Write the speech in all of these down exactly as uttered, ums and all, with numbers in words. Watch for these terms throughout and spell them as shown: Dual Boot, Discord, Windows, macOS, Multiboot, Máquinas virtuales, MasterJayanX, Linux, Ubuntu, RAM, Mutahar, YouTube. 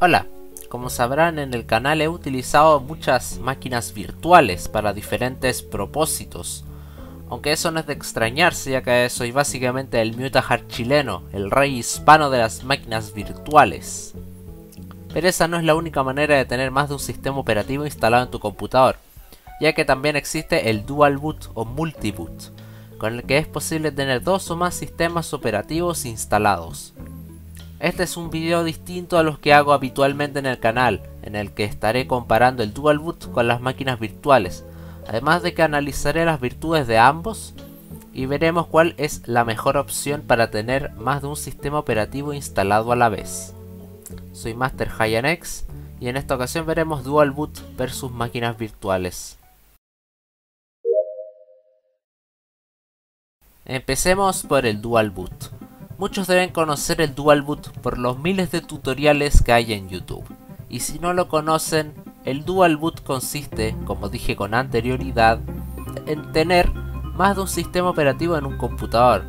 Hola, como sabrán, en el canal he utilizado muchas máquinas virtuales para diferentes propósitos. Aunque eso no es de extrañarse, ya que soy básicamente el Mutahar chileno, el rey hispano de las máquinas virtuales. Pero esa no es la única manera de tener más de un sistema operativo instalado en tu computador, ya que también existe el Dual Boot o Multiboot, con el que es posible tener dos o más sistemas operativos instalados. Este es un video distinto a los que hago habitualmente en el canal, en el que estaré comparando el Dual Boot con las máquinas virtuales, además de que analizaré las virtudes de ambos y veremos cuál es la mejor opción para tener más de un sistema operativo instalado a la vez. Soy MasterJayanX y en esta ocasión veremos Dual Boot versus máquinas virtuales. Empecemos por el Dual Boot. Muchos deben conocer el Dual Boot por los miles de tutoriales que hay en YouTube. Y si no lo conocen, el Dual Boot consiste, como dije con anterioridad, en tener más de un sistema operativo en un computador,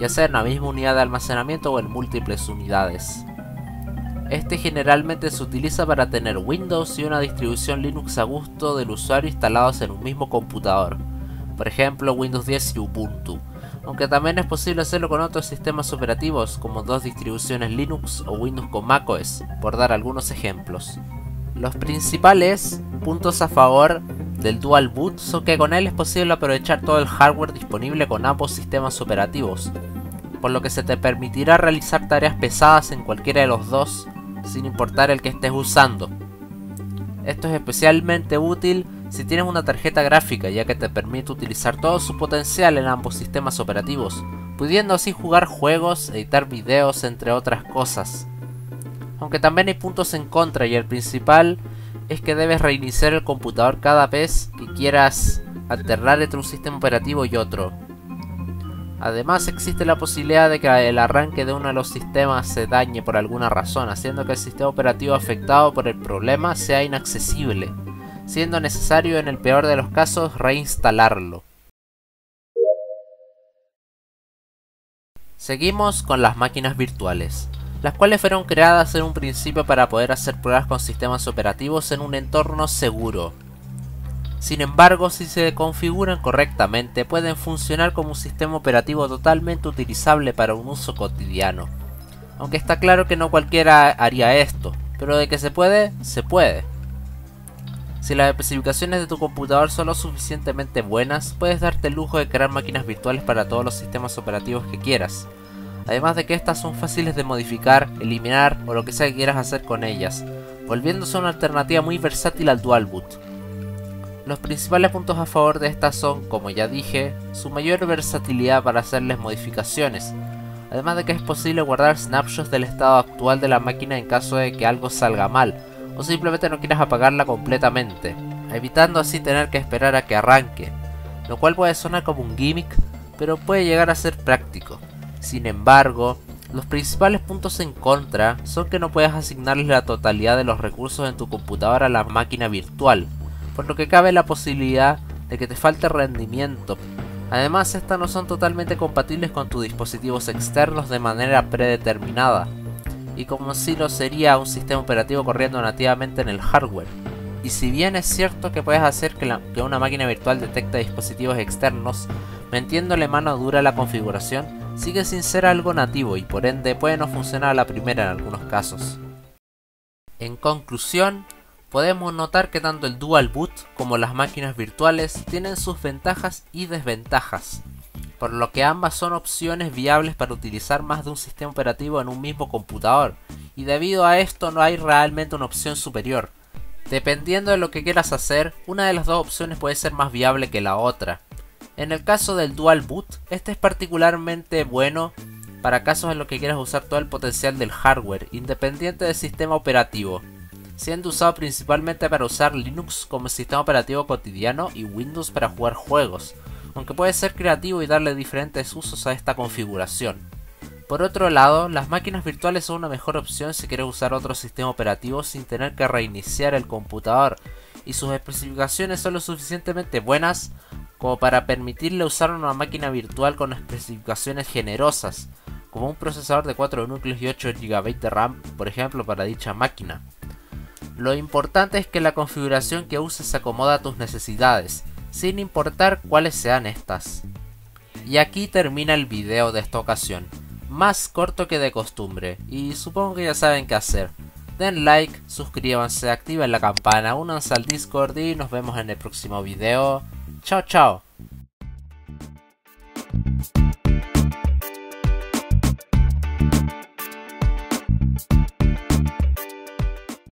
ya sea en la misma unidad de almacenamiento o en múltiples unidades. Este generalmente se utiliza para tener Windows y una distribución Linux a gusto del usuario instalados en un mismo computador, por ejemplo Windows diez y Ubuntu, aunque también es posible hacerlo con otros sistemas operativos como dos distribuciones Linux o Windows con macOS, por dar algunos ejemplos. Los principales puntos a favor del Dual Boot son que con él es posible aprovechar todo el hardware disponible con ambos sistemas operativos, por lo que se te permitirá realizar tareas pesadas en cualquiera de los dos, sin importar el que estés usando. Esto es especialmente útil si tienes una tarjeta gráfica, ya que te permite utilizar todo su potencial en ambos sistemas operativos, pudiendo así jugar juegos, editar videos, entre otras cosas. Aunque también hay puntos en contra, y el principal es que debes reiniciar el computador cada vez que quieras alternar entre un sistema operativo y otro. Además, existe la posibilidad de que el arranque de uno de los sistemas se dañe por alguna razón, haciendo que el sistema operativo afectado por el problema sea inaccesible, siendo necesario en el peor de los casos reinstalarlo. Seguimos con las máquinas virtuales, las cuales fueron creadas en un principio para poder hacer pruebas con sistemas operativos en un entorno seguro. Sin embargo, si se configuran correctamente, pueden funcionar como un sistema operativo totalmente utilizable para un uso cotidiano. Aunque está claro que no cualquiera haría esto, pero de que se puede, se puede. Si las especificaciones de tu computador son lo suficientemente buenas, puedes darte el lujo de crear máquinas virtuales para todos los sistemas operativos que quieras. Además de que estas son fáciles de modificar, eliminar o lo que sea que quieras hacer con ellas, volviéndose una alternativa muy versátil al Dual Boot. Los principales puntos a favor de estas son, como ya dije, su mayor versatilidad para hacerles modificaciones, además de que es posible guardar snapshots del estado actual de la máquina en caso de que algo salga mal, o simplemente no quieras apagarla completamente, evitando así tener que esperar a que arranque, lo cual puede sonar como un gimmick, pero puede llegar a ser práctico. Sin embargo, los principales puntos en contra son que no puedes asignarles la totalidad de los recursos en tu computadora a la máquina virtual, por lo que cabe la posibilidad de que te falte rendimiento. Además, estas no son totalmente compatibles con tus dispositivos externos de manera predeterminada, y como si lo sería un sistema operativo corriendo nativamente en el hardware. Y si bien es cierto que puedes hacer que, la, que una máquina virtual detecte dispositivos externos, metiéndole mano dura a la configuración, sigue sin ser algo nativo y por ende puede no funcionar a la primera en algunos casos. En conclusión, podemos notar que tanto el Dual Boot como las máquinas virtuales tienen sus ventajas y desventajas, por lo que ambas son opciones viables para utilizar más de un sistema operativo en un mismo computador, y debido a esto no hay realmente una opción superior. Dependiendo de lo que quieras hacer, una de las dos opciones puede ser más viable que la otra. En el caso del Dual Boot, este es particularmente bueno para casos en los que quieras usar todo el potencial del hardware, independiente del sistema operativo, siendo usado principalmente para usar Linux como sistema operativo cotidiano y Windows para jugar juegos, aunque puede ser creativo y darle diferentes usos a esta configuración. Por otro lado, las máquinas virtuales son una mejor opción si quieres usar otro sistema operativo sin tener que reiniciar el computador, y sus especificaciones son lo suficientemente buenas como para permitirle usar una máquina virtual con especificaciones generosas, como un procesador de cuatro núcleos y ocho gigabytes de RAM, por ejemplo, para dicha máquina. Lo importante es que la configuración que uses se acomoda a tus necesidades, sin importar cuáles sean estas. Y aquí termina el video de esta ocasión, más corto que de costumbre, y supongo que ya saben qué hacer. Den like, suscríbanse, activen la campana, únanse al Discord y nos vemos en el próximo video. Chao, chao.